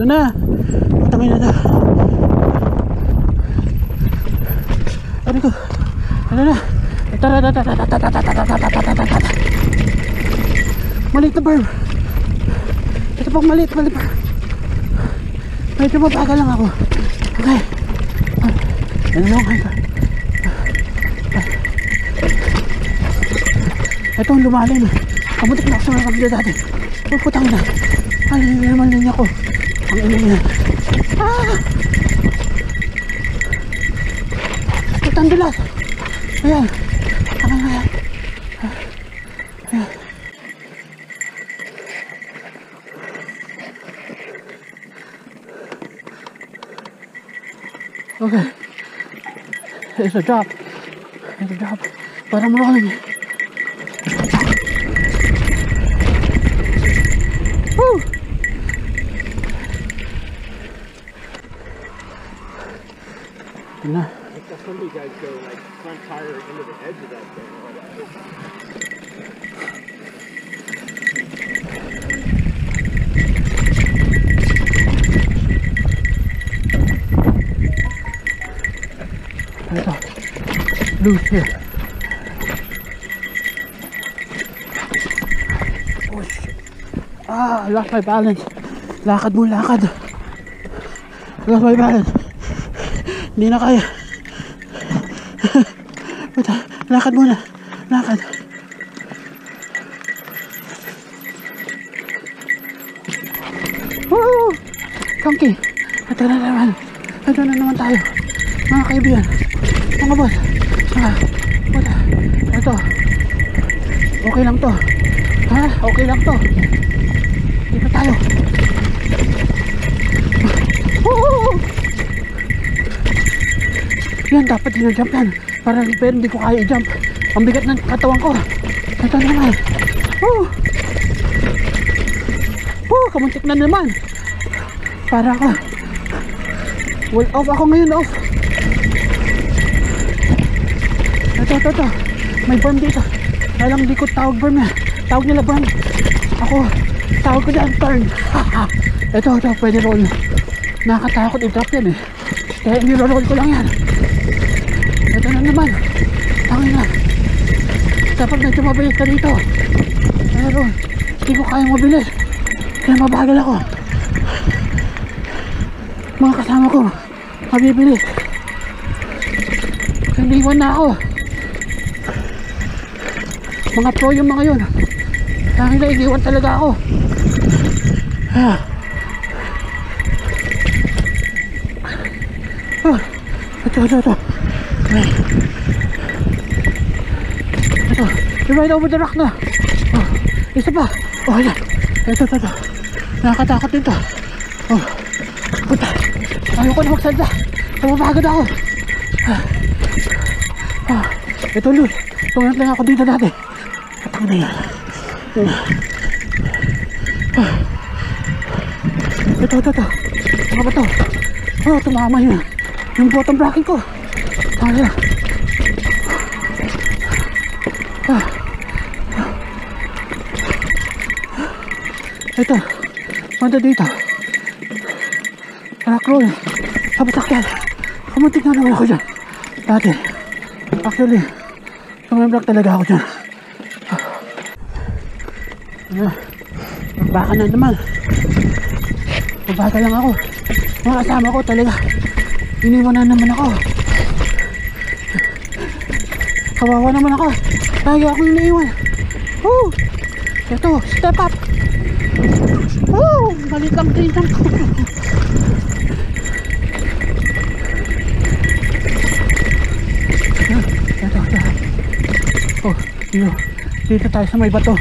Ito na. Tangina na. Ano ko? Ano na? Maliit na barb. Ito pang maliit pa. Medyo mabagal lang ako. Okay. Ano lang ako? Ito ang lumalim. Kamutok na ako sa mga kabila dati. Puputang na. Ay, naman linya ko. Ang ina niya. Ah! Putang dulas. Ayan. Ayan. Ayan. Okay. It's a drop. It's a drop. But I'm rolling it. No. That's when you guys go like front tire into the edge of that thing or whatever. Loose here. Oh shit. Ah, I lost my balance. Lakad mo, lakad. I lost my balance. Hindi na kaya. Lakad muna. Lakad. Woo! Chunky. Ito na naman. Ito na naman tayo. Mga kaibigan. Mga boss. Puta. Ito. Okay lang to. Ha? Okay lang to. Dito tayo. Woo! Yan, dapat din ang jump yan. Para pero hindi ko kaya i-jump. Ang bigat ng katawan ko. Ito naman. Oh. Oh, kamuntik na naman. Para ako. Well off ako ngayon, off. Ito. May berm dito. Alam, hindi ko tawag berm yan. Tawag nila berm. Ako, tawag ko dyan, turn. Ito, pwede roll. Nakakatakot i-drop yan eh. Kaya niloroll ko lang yan. Ito na naman. Tangin na. Kapag medyo mabilis ka dito. Pero hindi ko kaya mabilis. Kaya mabagal ako. Mga kasama ko mabibilis. Kandiwan na ako. Mga pro yung mga yun. Tangin na, iniwan talaga ako. Ito. Ito, you're right over the rock na. Oh, isa pa. Oh, ayan. Ito. Nakakatakot dito. Oh, puta. Ayoko na magsalda. Napapagod ako. Ah, ito, Lul. Tungat lang ako dito dati. Patang na yan. Ito. Ano ba ito? Oh, tumama yun. Yung bottom bracket ko. Tangina. Ito. Manda dito. Rock roll. Sabot akyan. Kamuntik na naman ako dyan. Dati. Actually, tumemblock talaga ako dyan. Magbaka na naman. Magbaka lang ako. Mga kasama ko talaga. Iniwan na naman ako. Kawawa naman ako. Lagi ako yung naiwan. Woo! Ito, step up. Woo! Balik ang tinang ko. Ito. Oh, yun. Dito tayo sa may bato.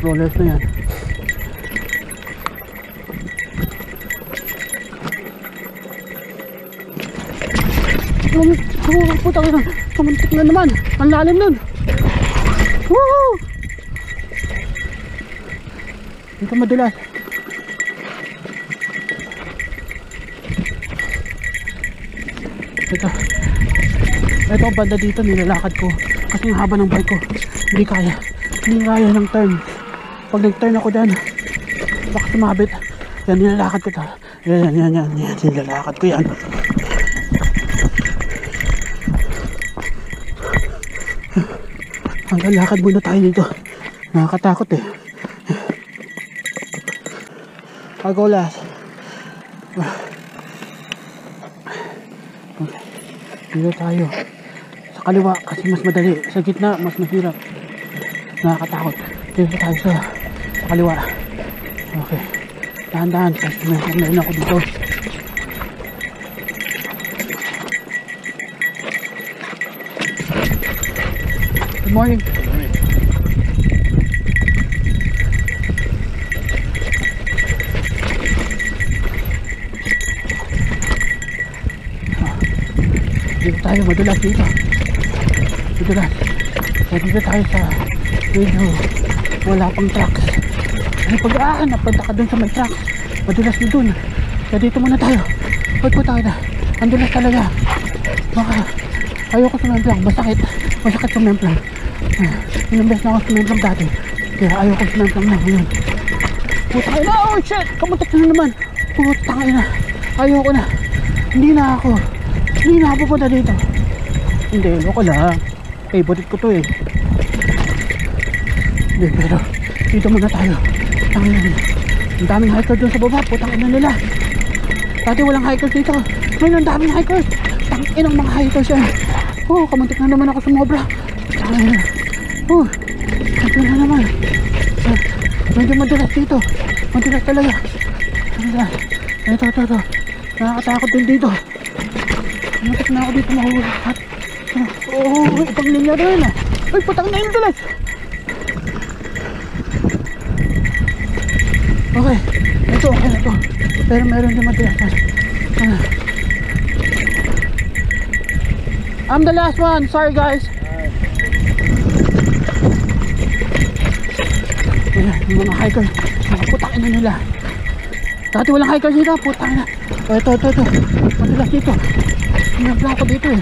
Rollers na yan. Puta ko na. Kamuntik na naman. Ang lalim nun. Woohoo! Dito madulas. Ito. Ito ang banda dito nilalakad ko. Kasi yung haba ng bike ko, hindi kaya. Hindi kaya ng turn. Pag nag-turn ako dyan, baka sumabit. Yan, nilalakad ko ito. Yan. Nilalakad ko yan. Hanggang lakad muna tayo dito. Nakakatakot eh. I'll go last. Okay. Dito tayo. Sa kaliwa kasi mas madali. Sa gitna mas mahirap. Nakakatakot. Dito tayo sa kaliwa. Okay. Dahan-dahan. Kasi may ako dito. Good morning. Good morning. Dito tayo, madulas dito. Madulas. Dito tayo sa medyo wala pang trucks. Ay napunta ka dun sa may trucks. Madulas na dun. Kaya dito muna tayo. Huwag po tayo na. Andulas talaga. Baka ayoko sumemplang. Masakit. Masakit sumemplang. Ilang beses na ako sumemplang dati. Kaya ayoko sumemplang na. Ngayon. Puta kayo na. Oh shit! Kamutak na naman. Puta kayo na. Ayoko na. Hindi na ako. Hindi na ako punta dito. Hindi, loko lang. Favorite ko to eh. Hindi, pero dito muna tayo. Ang daming hikers doon sa baba. Putang ina nila. Dati walang hikers dito. Ngayon ang daming hikers. Ang inang mga hikers yan. Oh, kamuntik na naman ako sumobra. Oh, ito na naman. Medyo madulas dito. Madulas talaga. Ito. Nakakatakot din dito. Matik na ako dito mahulat. Oo, itong linya rin ah. Uy, putang na yun tuloy. Okay, ito okay na ito. Pero meron din matilasan. I'm the last one, sorry guys. Ayan, yung mga hiker. Putang na nila. Dati walang hiker dito, putang na. Ito. Matilas dito. Nabla ako dito eh.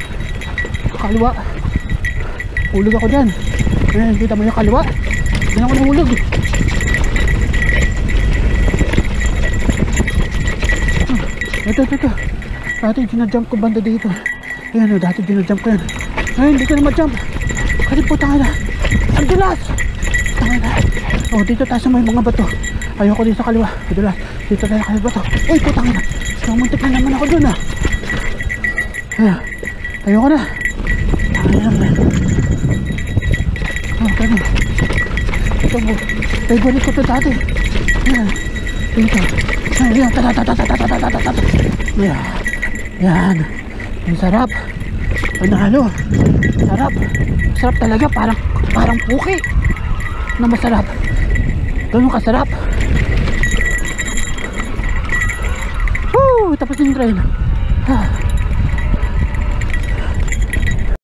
Kaliwa. Hulog ako dyan. Ayan, kita mo yung kaliwa. Diyan ako nahulog. Ito. Dati dinajump ko banda dito. Ayan o, dati dinajump ko yan. Ayan, hindi ko na majump. Kasi po, tanga na. Ang dulas! Tanga na. O, dito tayo sa may mga bato. Ayoko dito sa kaliwa. Dulas. Dito tayo sa bato. Uy, po, tanga na. Namuntik na naman ako dun ah. Ayoko na. Ganun. Ito po. Favorite ko ito dati. Dito. Ayan. Ayan. Ang sarap. Panalo. Sarap. Sarap talaga. Parang puki. Na masarap. Ganun kasarap. Woo! Tapos yung trail.